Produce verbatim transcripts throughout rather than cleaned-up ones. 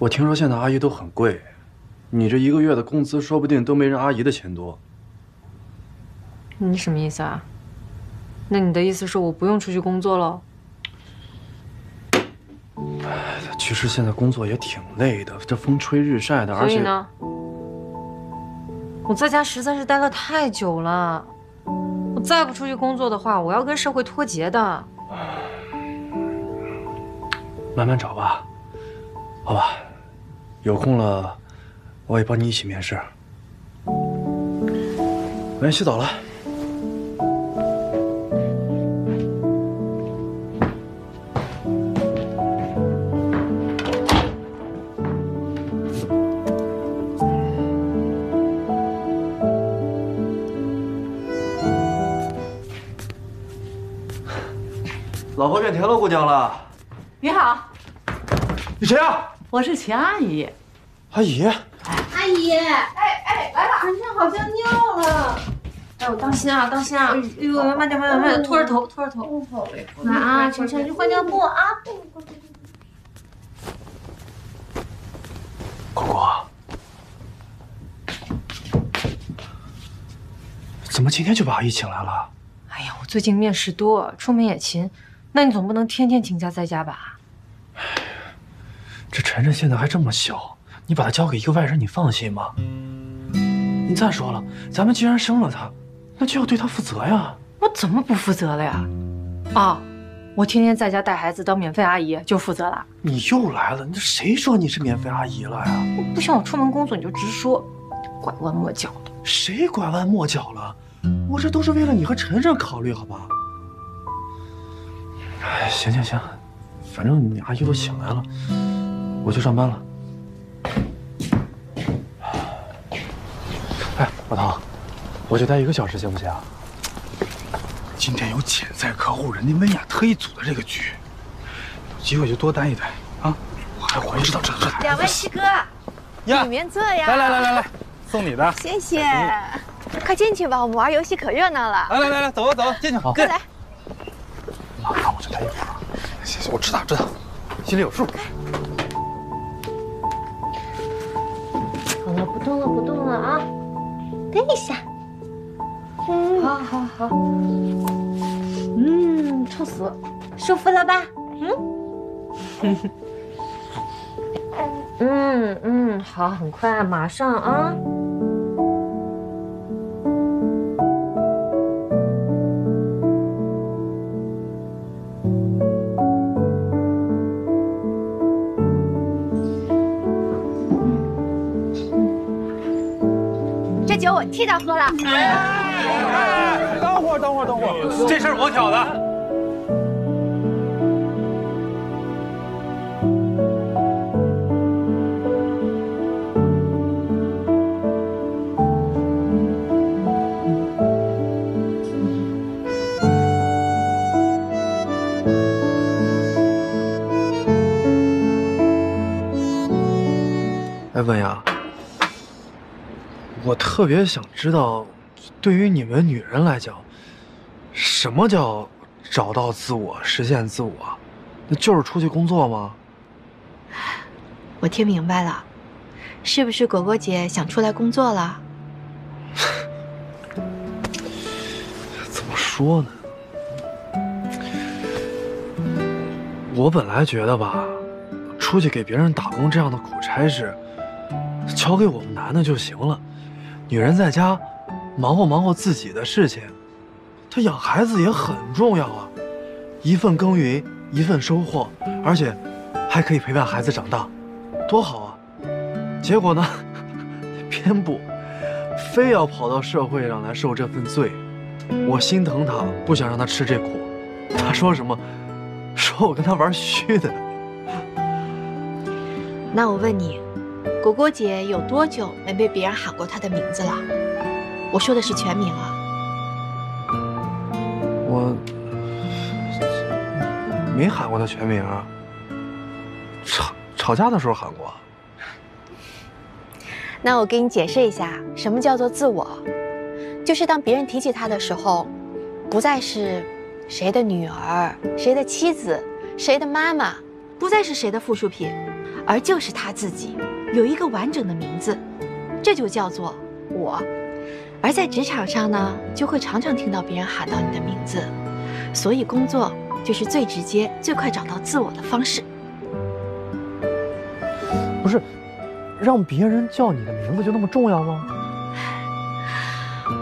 我听说现在阿姨都很贵，你这一个月的工资说不定都没人阿姨的钱多。你什么意思啊？那你的意思是我不用出去工作喽？哎，其实现在工作也挺累的，这风吹日晒的，而且所以呢，我在家实在是待了太久了，我再不出去工作的话，我要跟社会脱节的。慢慢找吧，好吧。 有空了，我也帮你一起面试。来，洗澡了。老婆变田螺姑娘了。你好。你谁啊？ 我是秦阿姨，阿姨，阿姨，哎哎，来了，晨晨好像尿了，哎，我当心啊，当心啊，哎呦，慢点，慢点，慢点，拖着头，拖着头，来啊，晨晨去换尿布啊，果果，怎么今天就把阿姨请来了？哎呀，我最近面试多，出门也勤，那你总不能天天请假在家吧？ 这晨晨现在还这么小，你把他交给一个外人，你放心吗？你再说了，咱们既然生了他，那就要对他负责呀。我怎么不负责了呀？啊，我天天在家带孩子当免费阿姨就负责了？你又来了，你这谁说你是免费阿姨了呀？不行，我出门工作你就直说，拐弯抹角的。谁拐弯抹角了？我这都是为了你和晨晨考虑，好吧？哎，行行行，反正你阿姨都请来了。 我去上班了。哎，老唐，我就待一个小时行不行？今天有潜在客户人家温雅特意组的这个局，有机会就多待一待啊！我还回知道这这。两位师哥，呀，里面坐呀！来来来来来，送你的。谢谢，快进去吧，我们玩游戏可热闹了。来来来来，走吧走吧，进去，快来。老唐，我就待一会儿。行行，我知道知道，心里有数。 不动了，不动了啊！等一下，嗯，好，好，好，嗯，臭死，舒服了吧？嗯，嗯嗯，好，很快，马上啊！我替他喝了。哎，等会儿，等会儿，等会儿，这事儿我挑的。哎，文雅。 我特别想知道，对于你们女人来讲，什么叫找到自我、实现自我？那就是出去工作吗？我听明白了，是不是果果姐想出来工作了？怎么说呢？我本来觉得吧，出去给别人打工这样的苦差事，交给我们男的就行了。 女人在家忙活忙活自己的事情，她养孩子也很重要啊，一份耕耘一份收获，而且还可以陪伴孩子长大，多好啊！结果呢，偏不，非要跑到社会上来受这份罪。我心疼她，不想让她吃这苦。她说什么？说我跟她玩虚的。那我问你。 果果姐有多久没被别人喊过她的名字了？我说的是全名啊。我没喊过她全名啊。吵吵架的时候喊过。那我给你解释一下，什么叫做自我？就是当别人提起她的时候，不再是谁的女儿、谁的妻子、谁的妈妈，不再是谁的附属品。而就是他自己，有一个完整的名字，这就叫做我。而在职场上呢，就会常常听到别人喊到你的名字，所以工作就是最直接、最快找到自我的方式。不是，让别人叫你的名字就那么重要吗？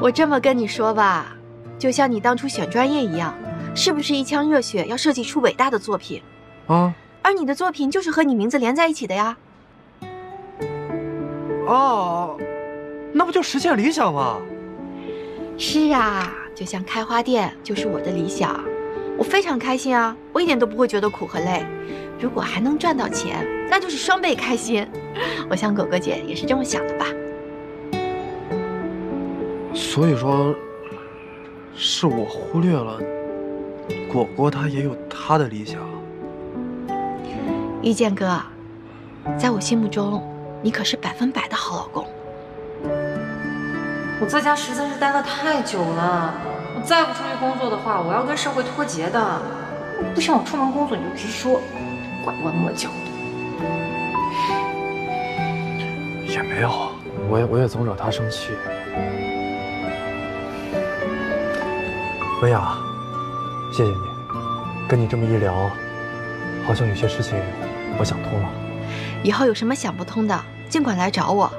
我这么跟你说吧，就像你当初选专业一样，是不是一腔热血要设计出伟大的作品？啊！而你的作品就是和你名字连在一起的呀。哦，那不就实现理想吗？是啊，就像开花店就是我的理想，我非常开心啊，我一点都不会觉得苦和累。如果还能赚到钱，那就是双倍开心。我想狗狗姐也是这么想的吧？所以说，是我忽略了，果果她也有她的理想。遇见哥，在我心目中，你可是百分百的好老公。我在家实在是待得太久了，我再不出去工作的话，我要跟社会脱节的。不想我出门工作，你就直说，管我那么久。也没有，我也我也总惹他生气。文雅，谢谢你，跟你这么一聊，好像有些事情我想通了。以后有什么想不通的，尽管来找我，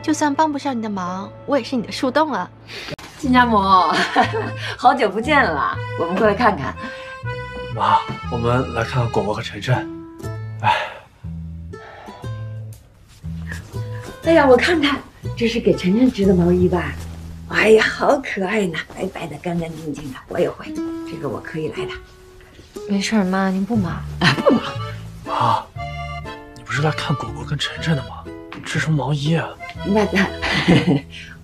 就算帮不上你的忙，我也是你的树洞啊。金家母，好久不见了，我们过来看看。妈，我们来看看果果和晨晨。哎，哎呀，我看看，这是给晨晨织的毛衣吧？哎呀，好可爱呢，白白的，干干净净的。我也会，这个我可以来的。没事，妈，您不忙啊？不忙。妈，你不是来看果果跟晨晨的吗？织什么毛衣啊？那那，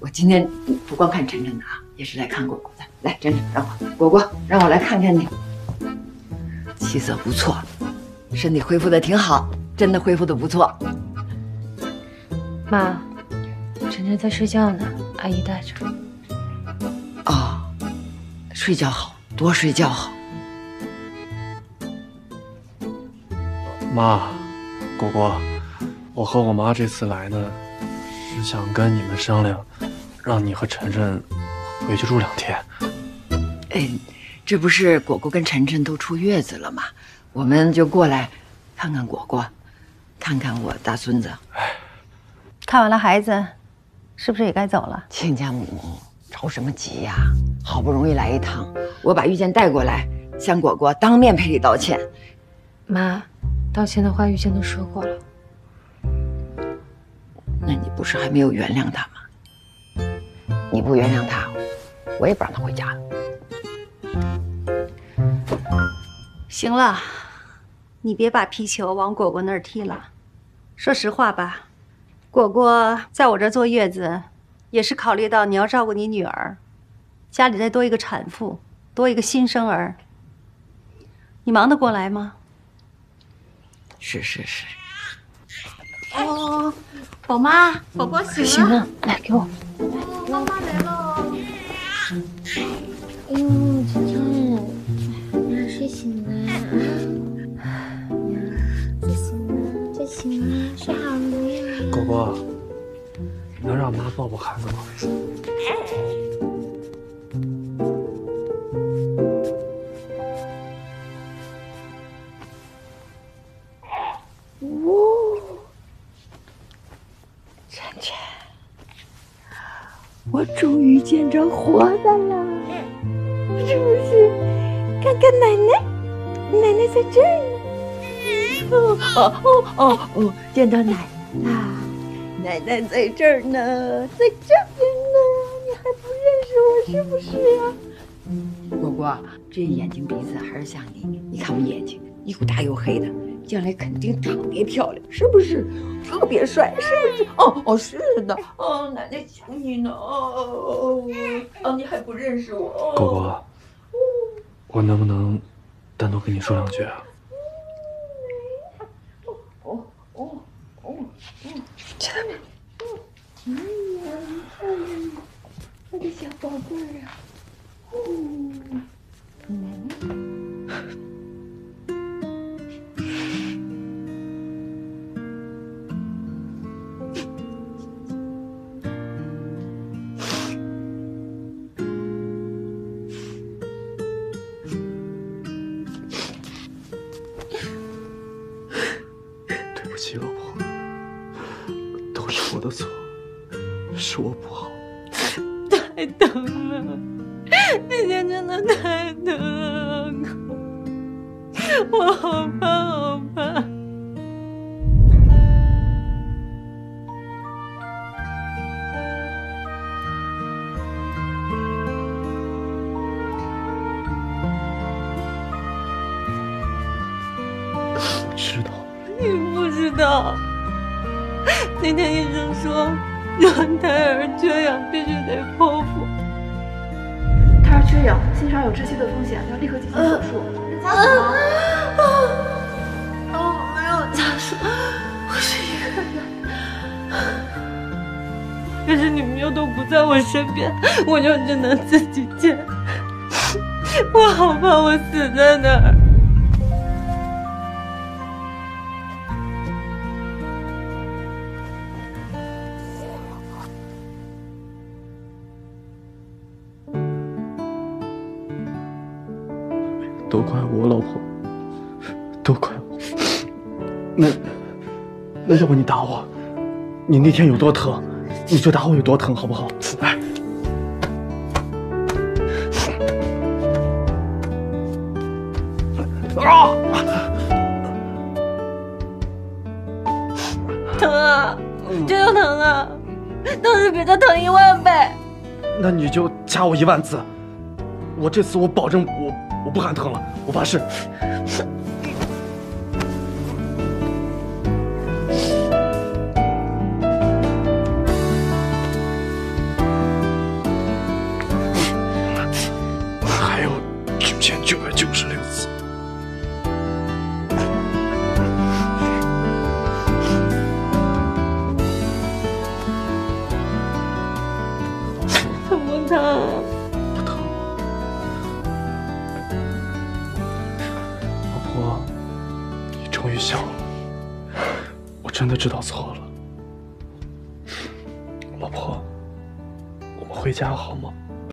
我今天不不光看晨晨的啊，也是来看果果的。来，晨晨，让我果果，让我来看看你。气色不错，身体恢复的挺好，真的恢复的不错。妈，晨晨在睡觉呢，阿姨带着。哦，睡觉好，多睡觉好。妈，果果，我和我妈这次来呢，是想跟你们商量，让你和晨晨回去住两天。哎。这不是果果跟晨晨都出月子了吗？我们就过来看看果果，看看我大孙子。看完了孩子，是不是也该走了？亲家母，着什么急呀？好不容易来一趟，我把玉剑带过来，向果果当面赔礼道歉。妈，道歉的话玉剑都说过了。那你不是还没有原谅他吗？你不原谅他，我也不让他回家。行了，你别把皮球往果果那儿踢了。说实话吧，果果在我这坐月子，也是考虑到你要照顾你女儿，家里再多一个产妇，多一个新生儿，你忙得过来吗？是是是。哦，宝妈，果果醒了。行了，来给我。哦，妈妈来喽。哎呦，晨晨，你睡醒了。行了，睡好了呀。果果，能让妈抱抱孩子吗？哦，晨晨，我终于见着活的了，是不是？看看奶奶，奶奶在这儿呢。哦哦哦哦！见到奶奶啦，奶奶在这儿呢，在这边呢，你还不认识我是不是呀、啊？果果，这眼睛鼻子还是像你，你看我眼睛又大又黑的，将来肯定特别漂亮，是不是？特别帅，是不是？哦哦，是的，哦，奶奶想你呢，哦哦哦，你还不认识我、哦？果果，我能不能单独跟你说两句啊？真的吗？嗯，嗯，我的小宝贝儿啊，嗯，嗯。起，老婆，都是我的错，是我不好。太疼了，那天真的太疼了，老公，我好怕，好怕。 那天医生说，卵胎儿缺氧必须得剖腹。胎儿缺氧，心肠有窒息的风险，要立刻进行手术。家属呢？哦，没有家属，我是一个人。可是你们又都不在我身边，我就只能自己见。我好怕我死在那儿。 都怪我，老婆，都怪我。那那要不你打我？你那天有多疼，你就打我有多疼，好不好？来。 那你就掐我一万次，我这次我保证我我不喊疼了，我发誓。还有九千九百九十六次。疼不疼？ 笑了，我真的知道错了，老婆，我们回家好吗？